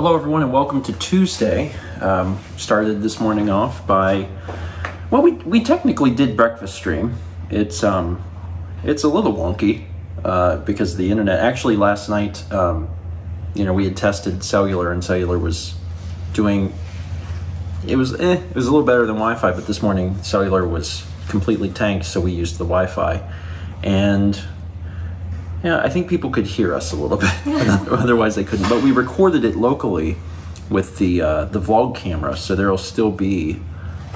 Hello everyone and welcome to Tuesday. Started this morning off by, well, we technically did breakfast stream. It's a little wonky because of the internet. Actually last night, you know, we had tested cellular and cellular was doing, it was a little better than Wi-Fi, but this morning cellular was completely tanked, so we used the Wi-Fi. And yeah, I think people could hear us a little bit, otherwise they couldn't. But we recorded it locally with the vlog camera, so there'll still be,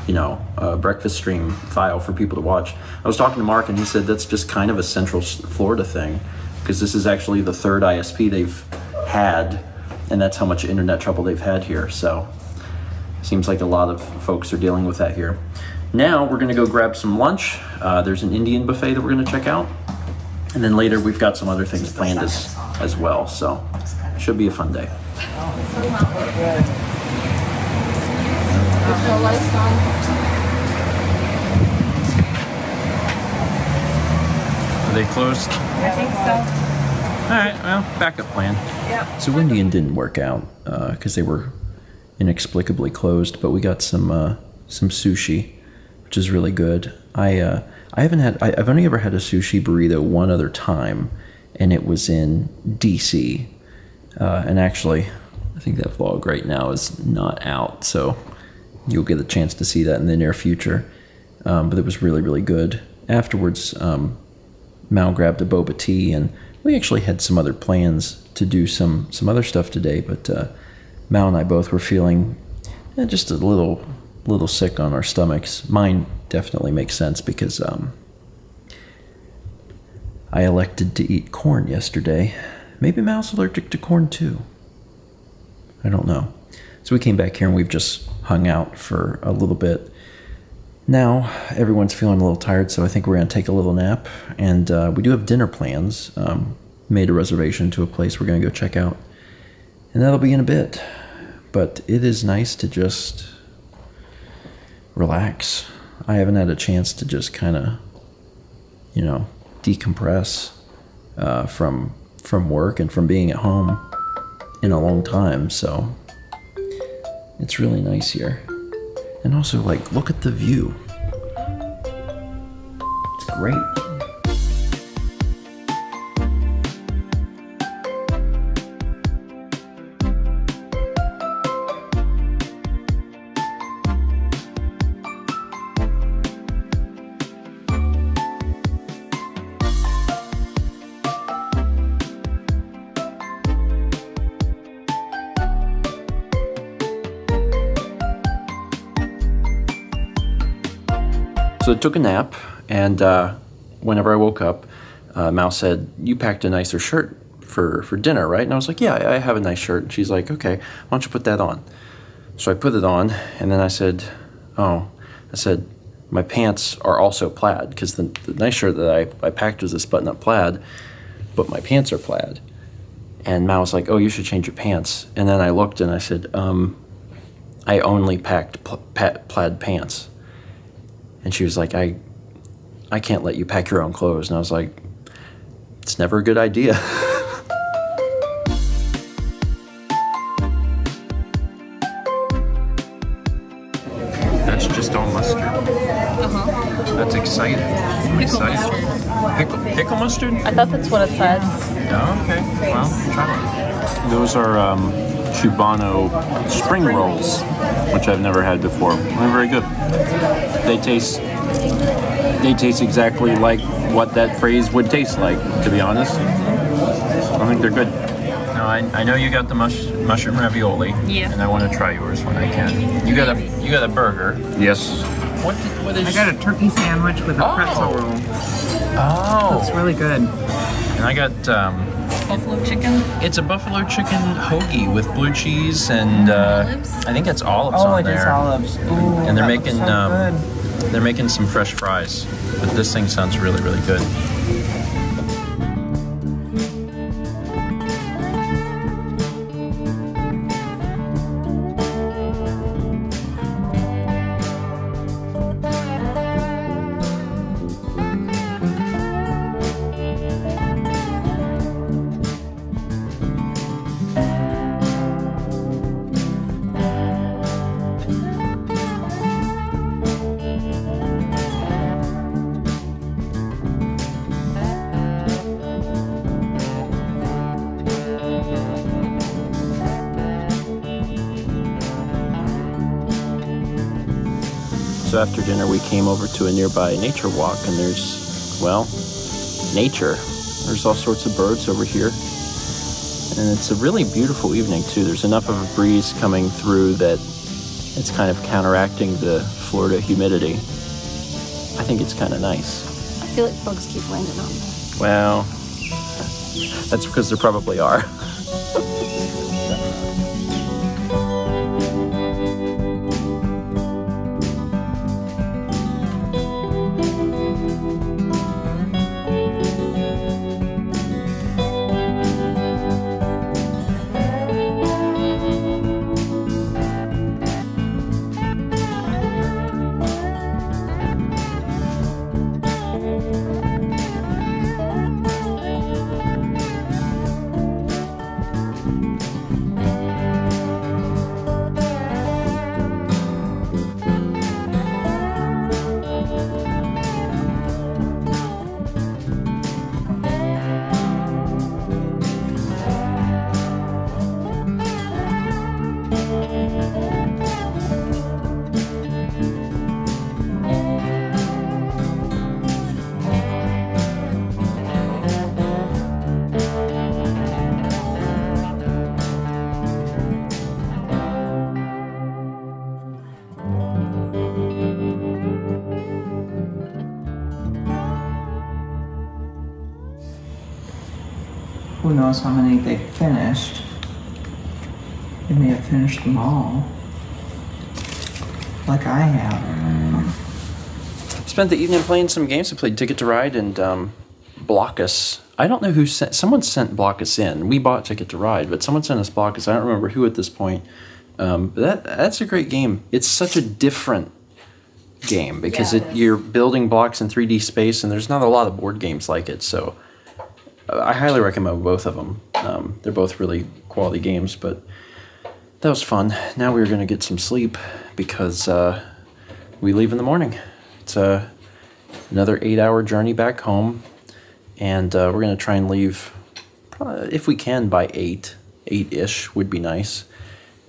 you know, a breakfast stream file for people to watch. I was talking to Mark and he said that's just kind of a Central Florida thing, because this is actually the third ISP they've had, and that's how much internet trouble they've had here. So it seems like a lot of folks are dealing with that here. Now we're gonna go grab some lunch. There's an Indian buffet that we're gonna check out. And then later, we've got some other things planned as well, so it should be a fun day. Are they closed? I think so. All right, well, backup plan. Yep. So Indian didn't work out because they were inexplicably closed, but we got some sushi, which is really good. I've only ever had a sushi burrito one other time, and it was in DC. And actually, I think that vlog right now is not out, so you'll get a chance to see that in the near future. But it was really, really good. Afterwards, Mal grabbed a boba tea, and we actually had some other plans to do some other stuff today, but Mal and I both were feeling just a little sick on our stomachs. Mine definitely makes sense because I elected to eat corn yesterday. Maybe Mal's allergic to corn too. I don't know. So we came back here and we've just hung out for a little bit. Now everyone's feeling a little tired, so I think we're gonna take a little nap. And we do have dinner plans. Made a reservation to a place we're gonna go check out. And that'll be in a bit. But it is nice to just relax. I haven't had a chance to just kind of, you know, decompress from work and from being at home in a long time, so it's really nice here. And also, like, look at the view. It's great. So I took a nap, and whenever I woke up, Mal said, "You packed a nicer shirt for dinner, right?" And I was like, "Yeah, I have a nice shirt." And she's like, "Okay, why don't you put that on?" So I put it on, and then I said, "Oh," I said, "my pants are also plaid," because the nice shirt that I packed was this button-up plaid, but my pants are plaid. And Mal was like, "Oh, you should change your pants." And then I looked, and I said, "I only packed plaid pants." And she was like, I can't let you pack your own clothes. And I was like, it's never a good idea. That's just all mustard. That's exciting. I'm excited. Pickle mustard? I thought that's what it says. Oh, okay. Well, try one. Those are Cubano spring rolls, which I've never had before. They're very good. They taste exactly like what that phrase would taste like, to be honest. I think they're good. Now, I know you got the mushroom ravioli, yeah, and I want to try yours when I can. You got a burger. Yes. What is? I got a turkey sandwich with a pretzel roll. Oh, that's really good. And I got buffalo chicken? It's a buffalo chicken hoagie with blue cheese and I think it's olives on there. Oh, it is olives. Ooh, and they're making so they're making some fresh fries. But this thing sounds really, really good. So after dinner, we came over to a nearby nature walk, and there's, well, nature. There's all sorts of birds over here. And it's a really beautiful evening, too. There's enough of a breeze coming through that it's kind of counteracting the Florida humidity. I think it's kind of nice. I feel like bugs keep landing on me. Well, that's because there probably are. Who knows how many they finished? They may have finished them all, like I have. Spent the evening playing some games. I played Ticket to Ride and Blockus. I don't know who sent. Someone sent Blockus in. We bought Ticket to Ride, but someone sent us Blockus. I don't remember who at this point. That's a great game. It's such a different game because you're building blocks in 3D space, and there's not a lot of board games like it. So. I highly recommend both of them. They're both really quality games, but that was fun. Now we're going to get some sleep because we leave in the morning. It's another 8-hour journey back home, and we're going to try and leave, if we can, by 8. 8-ish would be nice.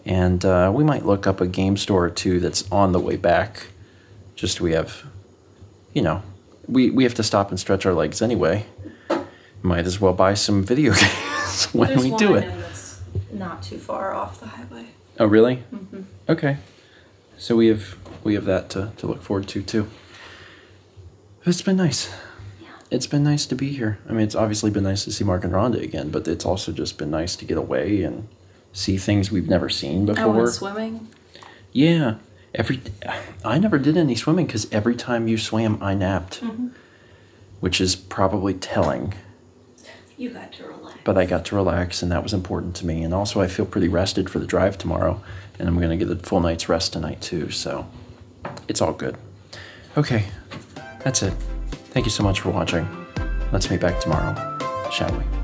And we might look up a game store or two that's on the way back. Just we have, you know, we have to stop and stretch our legs anyway. Might as well buy some video games when there's we one do it. That's not too far off the highway. Oh, really? Mm-hmm. Okay. So we have that to look forward to too. It's been nice. Yeah. It's been nice to be here. I mean, it's obviously been nice to see Mark and Rhonda again, but it's also just been nice to get away and see things we've never seen before. I went swimming. Yeah. I never did any swimming because every time you swam, I napped, mm-hmm. which is probably telling. You got to relax. But I got to relax, and that was important to me. And also, I feel pretty rested for the drive tomorrow, and I'm going to get a full night's rest tonight, too. So it's all good. Okay, that's it. Thank you so much for watching. Let's meet back tomorrow, shall we?